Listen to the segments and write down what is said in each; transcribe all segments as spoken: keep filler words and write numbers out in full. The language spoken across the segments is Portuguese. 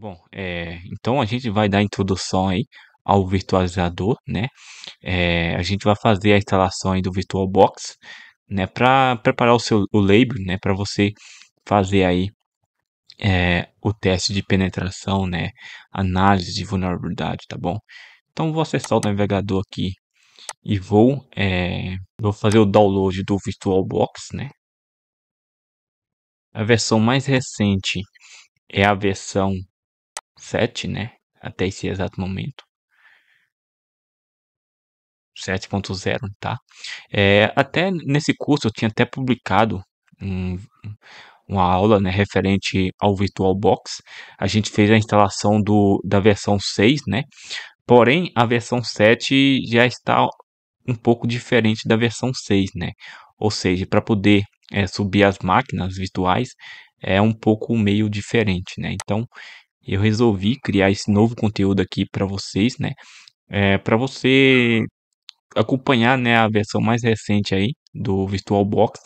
Bom, é, então a gente vai dar introdução aí ao virtualizador, né? É, a gente vai fazer a instalação aí do VirtualBox, né? Para preparar o seu o label, né? Para você fazer aí é, o teste de penetração, né? Análise de vulnerabilidade, tá bom? Então vou acessar o navegador aqui e vou é, vou fazer o download do VirtualBox, né? A versão mais recente é a versão sete, né? Até esse exato momento. sete ponto zero, tá? É, até nesse curso eu tinha até publicado um, uma aula, né, referente ao VirtualBox. A gente fez a instalação do, da versão seis, né? Porém, a versão sete já está um pouco diferente da versão seis, né? Ou seja, para poder é, subir as máquinas virtuais é um pouco meio diferente, né? Então, eu resolvi criar esse novo conteúdo aqui para vocês, né? É, para você acompanhar, né, a versão mais recente aí do VirtualBox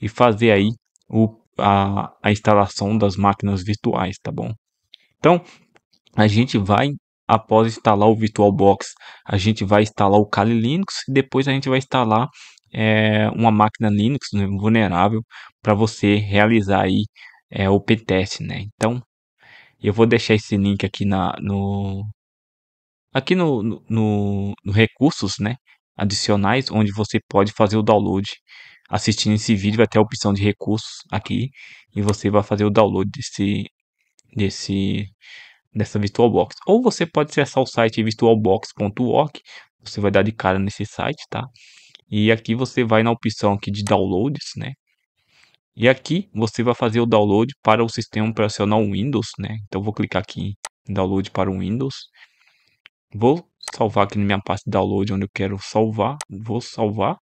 e fazer aí o, a, a instalação das máquinas virtuais, tá bom? Então, a gente vai, após instalar o VirtualBox, a gente vai instalar o Kali Linux e depois a gente vai instalar é, uma máquina Linux, né, vulnerável, para você realizar aí é, o pentest, né? Então, eu vou deixar esse link aqui na, no, aqui no, no, no recursos, né, adicionais, onde você pode fazer o download. Assistindo esse vídeo vai ter a opção de recursos aqui e você vai fazer o download desse, desse, dessa VirtualBox. Ou você pode acessar o site virtualbox ponto org, você vai dar de cara nesse site, tá? E aqui você vai na opção aqui de downloads, né? E aqui você vai fazer o download para o sistema operacional Windows, né? Então vou clicar aqui em download para o Windows. Vou salvar aqui na minha pasta de download onde eu quero salvar. Vou salvar.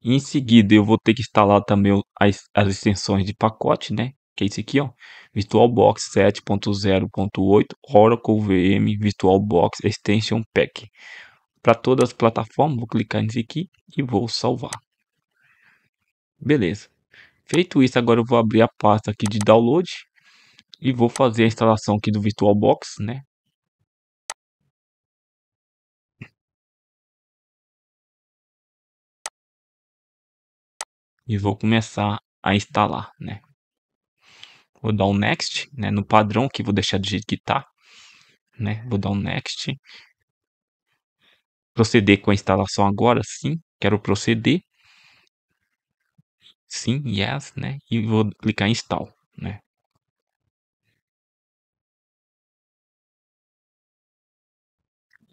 E em seguida eu vou ter que instalar também as, as extensões de pacote, né? Que é esse aqui, ó. VirtualBox sete ponto zero ponto oito Oracle V M VirtualBox Extension Pack. Para todas as plataformas, vou clicar nesse aqui e vou salvar. Beleza, feito isso, agora eu vou abrir a pasta aqui de download e vou fazer a instalação aqui do VirtualBox, né? E vou começar a instalar, né? Vou dar um next, né? No padrão que vou deixar do jeito que tá, né? Vou dar um next. Proceder com a instalação agora, sim. Quero proceder. Sim, yes, né? E vou clicar em install, né?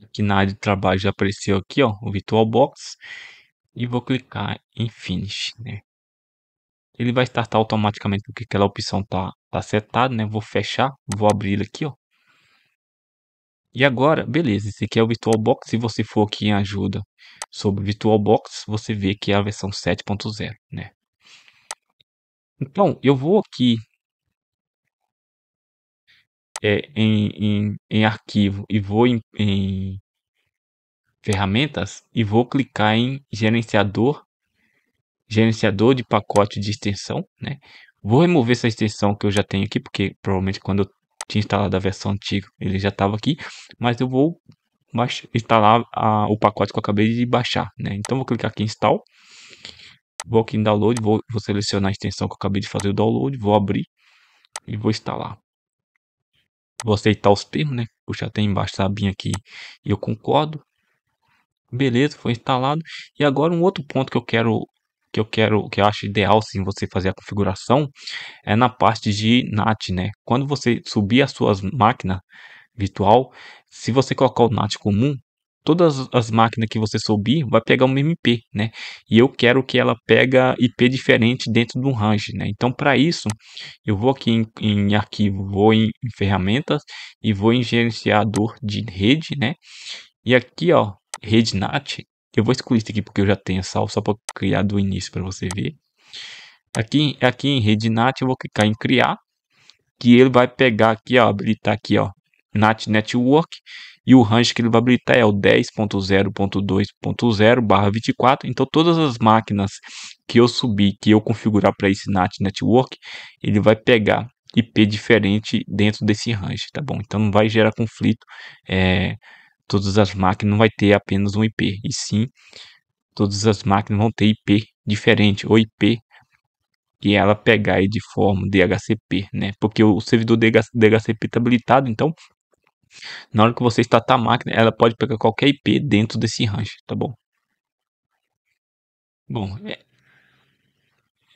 Aqui na área de trabalho já apareceu aqui, ó, o VirtualBox e vou clicar em finish, né? Ele vai startar automaticamente porque aquela opção tá tá setada, né? Vou fechar, vou abrir ele aqui, ó. E agora, beleza, esse aqui é o VirtualBox. Se você for aqui em ajuda sobre VirtualBox, você vê que é a versão sete ponto zero, né? Então, eu vou aqui é, em, em, em arquivo e vou em, em ferramentas e vou clicar em gerenciador, gerenciador de pacote de extensão, né? Vou remover essa extensão que eu já tenho aqui, porque provavelmente quando eu tinha instalado a versão antiga, ele já estava aqui, mas eu vou baixar, instalar a, o pacote que eu acabei de baixar, né? Então vou clicar aqui em install, vou aqui em download, vou, vou selecionar a extensão que eu acabei de fazer o download, vou abrir e vou instalar. Vou aceitar os termos, né? Puxa, tem embaixo a abinha aqui e eu concordo. Beleza, foi instalado. E agora um outro ponto que eu quero que eu quero que eu acho ideal sim você fazer a configuração é na parte de nat, né? Quando você subir as suas máquinas virtual, se você colocar o nat comum, todas as máquinas que você subir vai pegar o mesmo I P, né? E eu quero que ela pega I P diferente dentro do range, né? Então, para isso, eu vou aqui em, em arquivo, vou em, em ferramentas e vou em gerenciador de rede, né? E aqui, ó, rede nat. Eu vou excluir isso aqui porque eu já tenho salvo, só para criar do início para você ver. Aqui, aqui em rede nat, eu vou clicar em criar, que ele vai pegar aqui, ó, habilitar aqui, ó, nat network. E o range que ele vai habilitar é o dez ponto zero ponto dois ponto zero barra vinte e quatro. Então, todas as máquinas que eu subir, que eu configurar para esse nat network, ele vai pegar I P diferente dentro desse range, tá bom? Então não vai gerar conflito, é, todas as máquinas não vai ter apenas um I P, e sim todas as máquinas vão ter I P diferente, ou I P que ela pegar aí de forma D H C P, né? Porque o servidor D H C P está habilitado, então na hora que você startar a máquina, ela pode pegar qualquer I P dentro desse range, tá bom? Bom, é,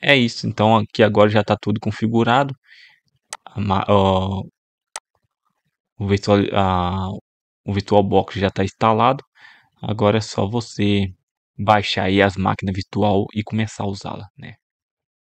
é isso. Então aqui agora já está tudo configurado. A, ó, o, virtual, a, o VirtualBox já está instalado. Agora é só você baixar aí as máquinas virtual e começar a usá-la, né?